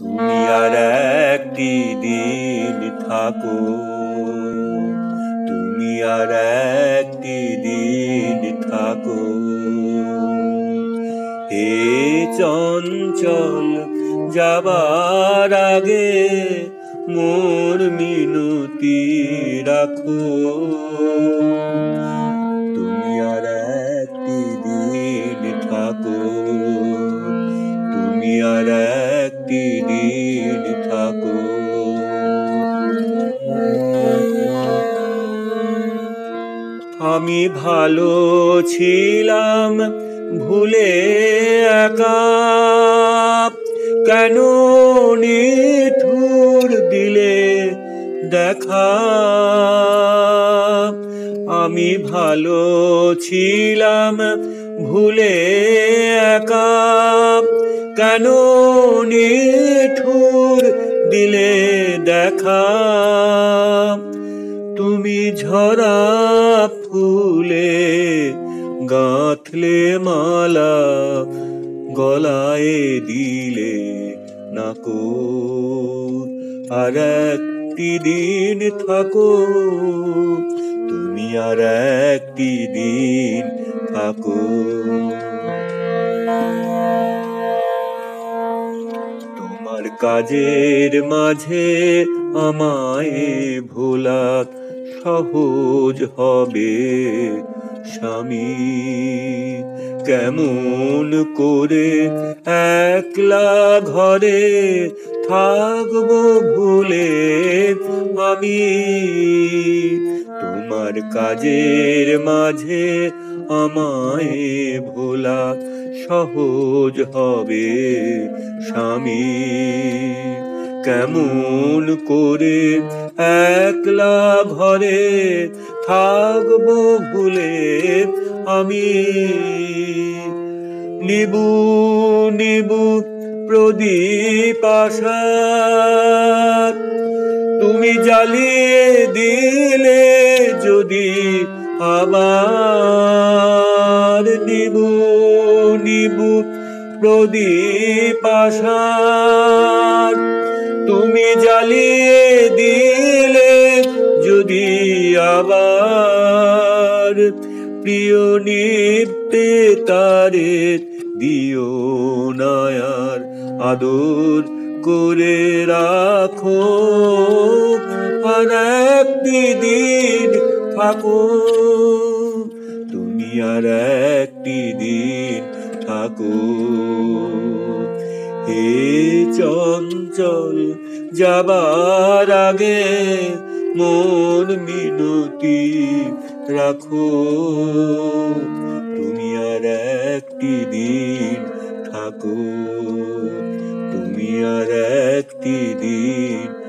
তুমি আর একটি দিন থাকো, তুমি আর একটি দিন থাকো। হে চঞ্চল যাবার আগে মোর মিনতি রাখো, তুমি আর একটি দিন থাকো, তুমি আর একটি দিন থাকো। আমি ভালো ছিলাম ভুলে একা, কেন নিঠুর দিলে দেখা। আমি ভালো ছিলাম ভুলে একা, কেন নিঠুর দিলে দেখা। তুমি ঝরা ফুলে গাঁথলে মালা, গলায় দিলে নাকো। আর একটি দিন থাকো, তুমি আর একটি দিন থাকো। তোমার কাজের মাঝে আমায় ভোলা সহজ হবে স্বামী। কেমন করে একলা ঘরে থাকবো ভুলে আমি। তোমার কাজের মাঝে আমায় ভোলা সহজ হবে স্বামী। কেমন করে একলা ঘরে থাকবো ভুলে আমি। নিবু নিবু প্রদীপ আশার তুমি জ্বালিয়ে দিলে যদি আবার। নিবু নিবু প্রদীপ আশার তুমি জ্বালিয়ে দিলে যদি আবার। প্রিয় নিতে তারে দিও নায়ার, আদর করে রাখো। আর একটি দিন থাকো, তুমি আর একটি দিন থাকো। হে চঞ্চল যাবার আগে মোর মিনতি রাখো, তুমি আর একটি দিন থাকো, তুমি আর একটি দিন।